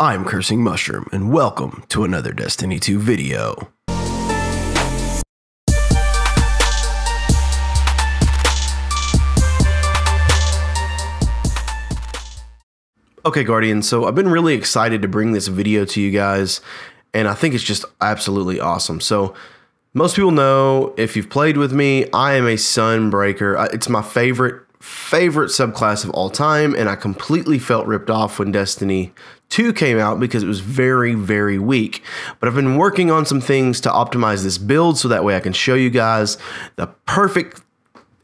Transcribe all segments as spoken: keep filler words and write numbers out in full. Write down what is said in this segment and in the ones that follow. I'm Cursing Mushroom, and welcome to another Destiny two video. Okay, Guardians, so I've been really excited to bring this video to you guys, and I think it's just absolutely awesome. So, most people know, if you've played with me, I am a Sunbreaker. It's my favorite favorite subclass of all time, and I completely felt ripped off when Destiny two came out because it was very, very weak. But I've been working on some things to optimize this build so that way I can show you guys the perfect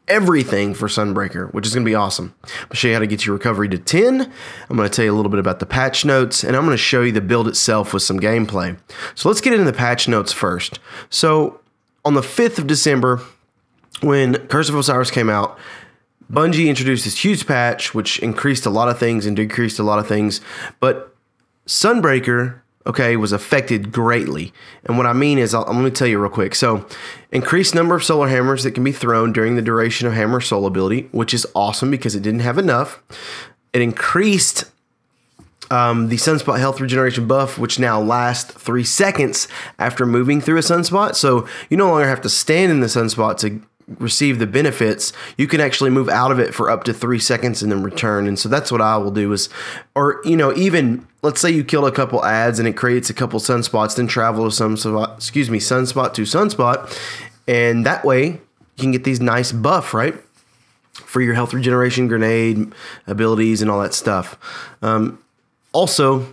everything for Sunbreaker, which is going to be awesome. I'm going to show you how to get your recovery to ten. I'm going to tell you a little bit about the patch notes, and I'm going to show you the build itself with some gameplay. So let's get into the patch notes first. So on the fifth of December, when Curse of Osiris came out, Bungie introduced this huge patch, which increased a lot of things and decreased a lot of things, but Sunbreaker, okay, was affected greatly. And what I mean is, I'll, I'm going to tell you real quick. So, increased number of solar hammers that can be thrown during the duration of hammer soul ability, which is awesome because it didn't have enough. It increased um, the sunspot health regeneration buff, which now lasts three seconds after moving through a sunspot. So, you no longer have to stand in the sunspot to receive the benefits. You can actually move out of it for up to three seconds and then return. And so that's what I will do is, or, you know, even let's say you kill a couple ads and it creates a couple sunspots, then travel to some, excuse me, sunspot to sunspot. And that way you can get these nice buff, right? For your health regeneration, grenade abilities and all that stuff. Um, also,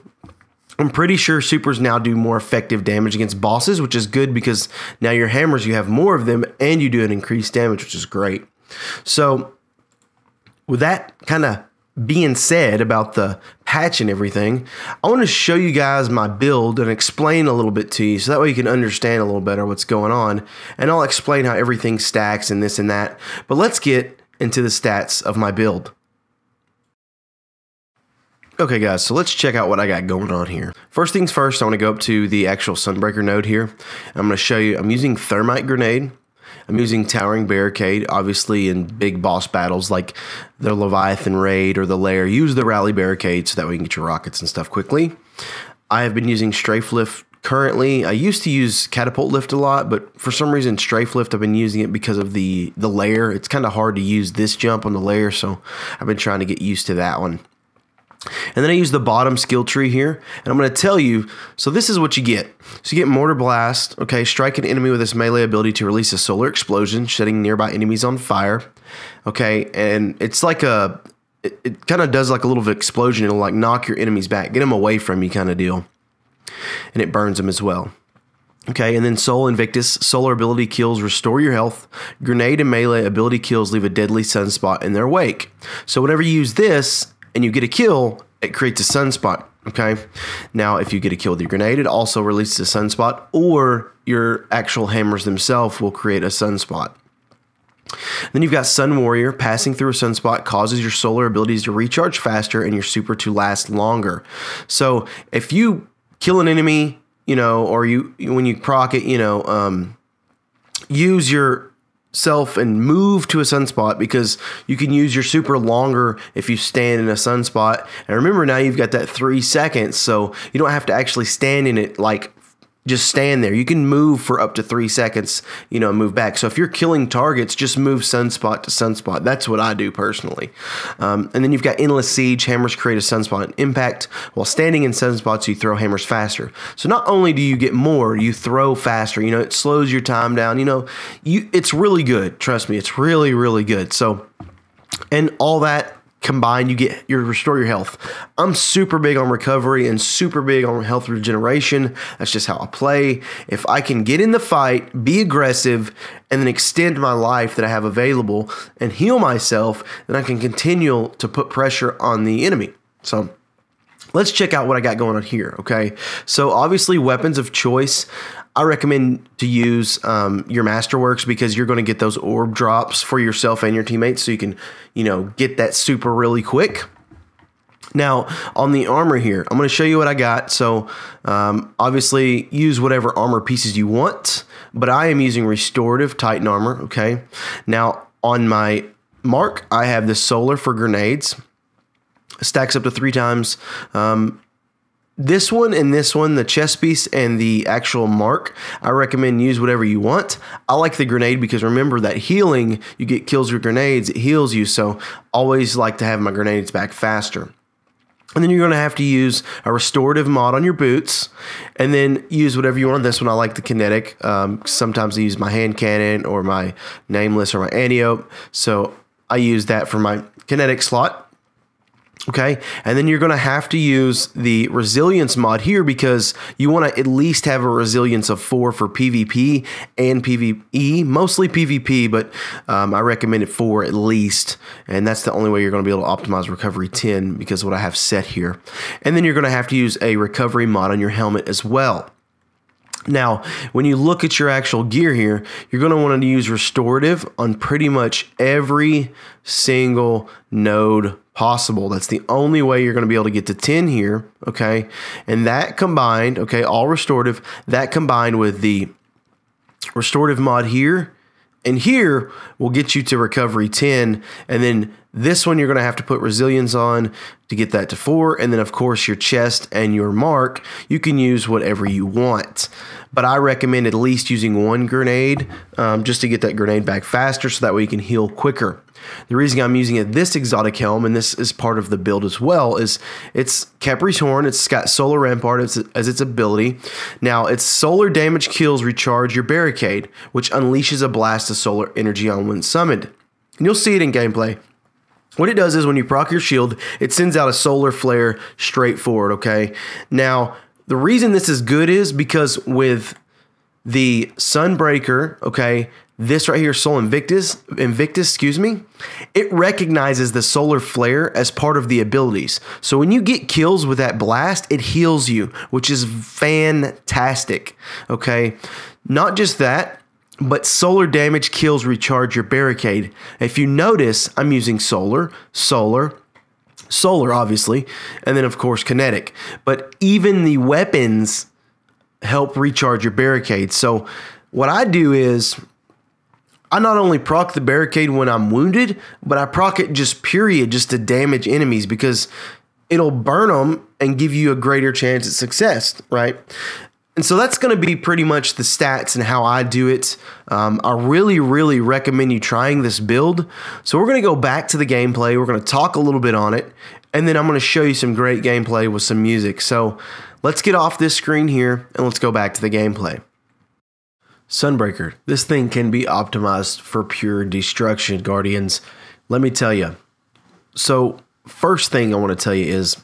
I'm pretty sure supers now do more effective damage against bosses, which is good because now your hammers, you have more of them and you do an increased damage, which is great. So with that kind of being said about the patch and everything, I want to show you guys my build and explain a little bit to you so that way you can understand a little better what's going on. And I'll explain how everything stacks and this and that. But let's get into the stats of my build. Okay guys, so let's check out what I got going on here. First things first, I want to go up to the actual Sunbreaker node here. I'm going to show you, I'm using Thermite Grenade. I'm using Towering Barricade, obviously in big boss battles like the Leviathan Raid or the Lair. Use the Rally Barricade so that way you can get your rockets and stuff quickly. I have been using Strafe Lift currently. I used to use Catapult Lift a lot, but for some reason Strafe Lift, I've been using it because of the, the Lair. It's kind of hard to use this jump on the Lair, so I've been trying to get used to that one. And then I use the bottom skill tree here, and I'm going to tell you, so this is what you get. So you get Mortar Blast, okay, strike an enemy with this melee ability to release a solar explosion, setting nearby enemies on fire, okay, and it's like a, it, it kind of does like a little explosion, it'll like knock your enemies back, get them away from you kind of deal, and it burns them as well. Okay, and then Soul Invictus, solar ability kills restore your health. Grenade and melee ability kills leave a deadly sunspot in their wake. So whenever you use this, and you get a kill, it creates a sunspot, okay? Now, if you get a kill with your grenade, it also releases a sunspot, or your actual hammers themselves will create a sunspot. Then you've got Sun Warrior. Passing through a sunspot causes your solar abilities to recharge faster and your super to last longer. So if you kill an enemy, you know, or you when you proc it, you know, um, use your self and move to a sunspot because you can use your super longer if you stand in a sunspot. And remember, now you've got that three seconds, so you don't have to actually stand in it, like just stand there. You can move for up to three seconds, you know, move back. So if you're killing targets, just move sunspot to sunspot. That's what I do personally. Um, and then you've got Endless Siege. Hammers create a sunspot and impact. While standing in sunspots, you throw hammers faster. So not only do you get more, you throw faster. You know, it slows your time down. You know, you it's really good. Trust me, it's really, really good. So, and all that combined, you get your restore your health. I'm super big on recovery and super big on health regeneration. That's just how I play. If I can get in the fight, be aggressive, and then extend my life that I have available and heal myself, then I can continue to put pressure on the enemy. So let's check out what I got going on here, okay? So obviously weapons of choice, I recommend to use um, your Masterworks because you're going to get those orb drops for yourself and your teammates so you can, you know, get that super really quick. Now, on the armor here, I'm going to show you what I got. So, um, obviously, use whatever armor pieces you want, but I am using restorative Titan armor, okay? Now, on my mark, I have the solar for grenades. Stacks up to three times. Um, This one and this one, the chest piece and the actual mark, I recommend use whatever you want. I like the grenade because remember that healing, you get kills with grenades, it heals you, so always like to have my grenades back faster. And then you're going to have to use a restorative mod on your boots and then use whatever you want. This one, I like the kinetic. Um, sometimes I use my hand cannon or my nameless or my antiope, so I use that for my kinetic slot. Okay, and then you're going to have to use the resilience mod here because you want to at least have a resilience of four for PvP and PvE, mostly PvP, but um, I recommend it four at least, and that's the only way you're going to be able to optimize recovery ten because of what I have set here. And then you're going to have to use a recovery mod on your helmet as well. Now, when you look at your actual gear here, you're going to want to use restorative on pretty much every single node possible. That's the only way you're going to be able to get to ten here, okay? And that combined, okay, all restorative, that combined with the restorative mod here, and here will get you to recovery ten, and then this one you're going to have to put resilience on to get that to four, and then of course your chest and your mark, you can use whatever you want. But I recommend at least using one grenade um, just to get that grenade back faster so that way you can heal quicker. The reason I'm using it, this exotic helm, and this is part of the build as well, is it's Khepri's Horn, it's got Solar Rampart as, as its ability. Now, it's solar damage kills recharge your barricade, which unleashes a blast of solar energy on when summoned. And you'll see it in gameplay. What it does is when you proc your shield, it sends out a solar flare straight forward, okay? Now, the reason this is good is because with the Sunbreaker, okay, this right here, Soul Invictus, Invictus, excuse me, it recognizes the solar flare as part of the abilities. So when you get kills with that blast, it heals you, which is fantastic, okay? Not just that, but solar damage kills recharge your barricade. If you notice, I'm using solar, solar, solar, obviously, and then, of course, kinetic. But even the weapons help recharge your barricade. So what I do is I not only proc the barricade when I'm wounded, but I proc it just period just to damage enemies because it'll burn them and give you a greater chance at success, right? And so that's going to be pretty much the stats and how I do it. Um, I really, really recommend you trying this build. So we're going to go back to the gameplay. We're going to talk a little bit on it, and then I'm going to show you some great gameplay with some music. So let's get off this screen here, and let's go back to the gameplay. Sunbreaker, this thing can be optimized for pure destruction, Guardians. Let me tell you. So, first thing I want to tell you is,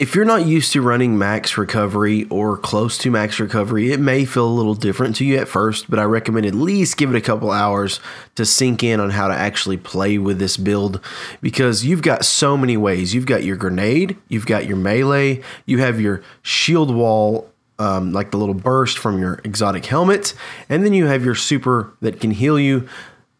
if you're not used to running max recovery or close to max recovery, it may feel a little different to you at first, but I recommend at least give it a couple hours to sink in on how to actually play with this build because you've got so many ways. You've got your grenade, you've got your melee, you have your shield wall, Um, like the little burst from your exotic helmet, and then you have your super that can heal you.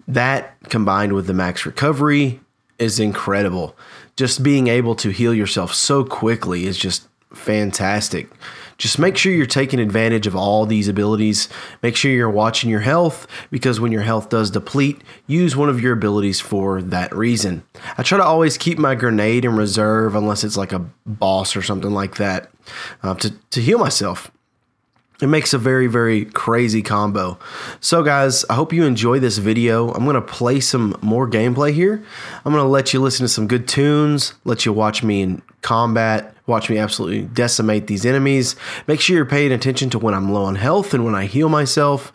That combined with the max recovery is incredible. Just being able to heal yourself so quickly is just fantastic. Just make sure you're taking advantage of all these abilities. Make sure you're watching your health because when your health does deplete, use one of your abilities for that reason. I try to always keep my grenade in reserve unless it's like a boss or something like that uh, to, to heal myself. It makes a very, very crazy combo. So guys, I hope you enjoy this video. I'm gonna play some more gameplay here. I'm gonna let you listen to some good tunes, let you watch me in combat, watch me absolutely decimate these enemies. Make sure you're paying attention to when I'm low on health and when I heal myself.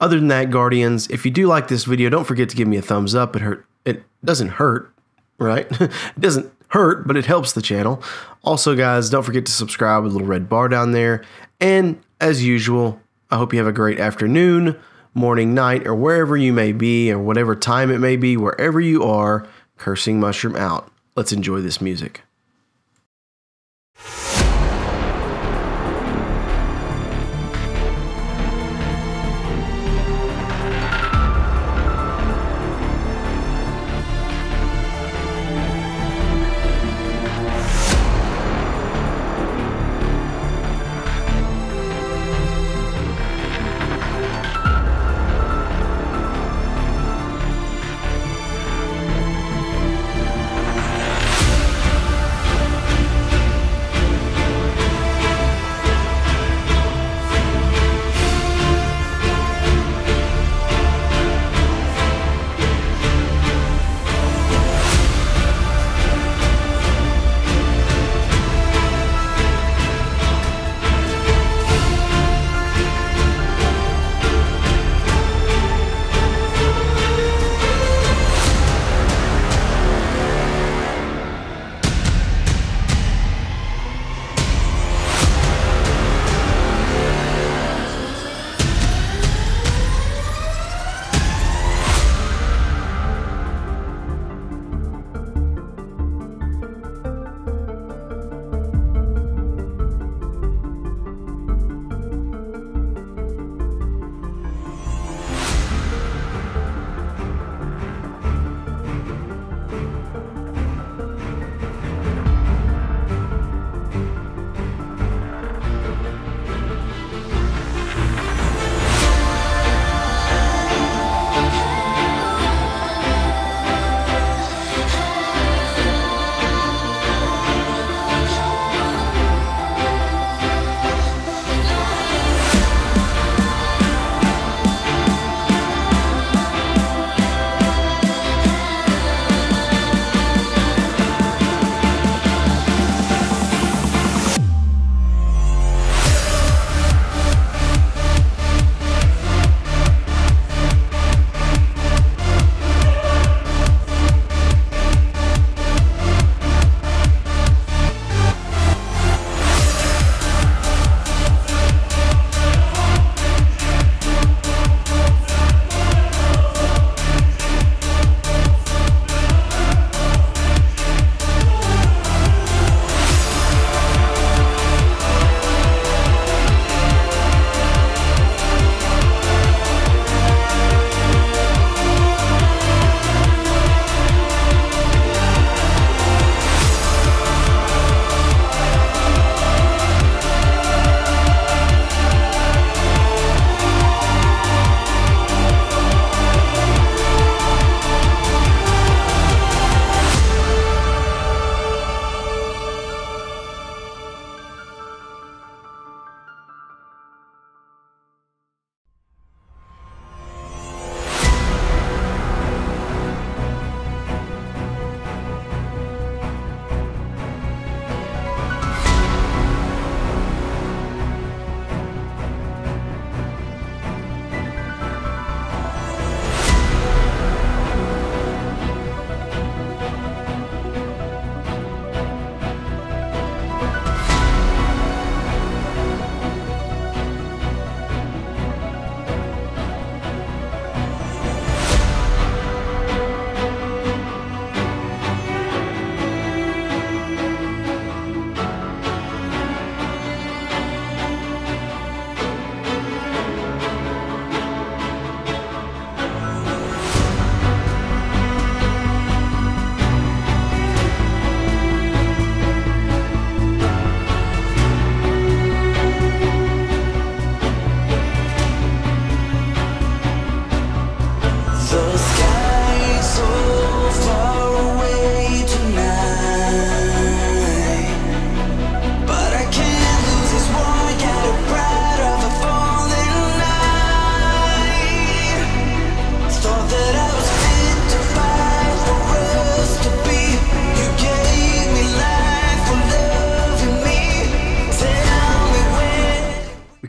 Other than that, Guardians, if you do like this video, don't forget to give me a thumbs up. It hurt. It doesn't hurt, right? It doesn't hurt, but it helps the channel. Also, guys, don't forget to subscribe with a little red bar down there. And as usual, I hope you have a great afternoon, morning, night, or wherever you may be, or whatever time it may be, wherever you are, Cursing Mushroom out. Let's enjoy this music.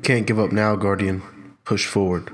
can't give up now, Guardian. Push forward.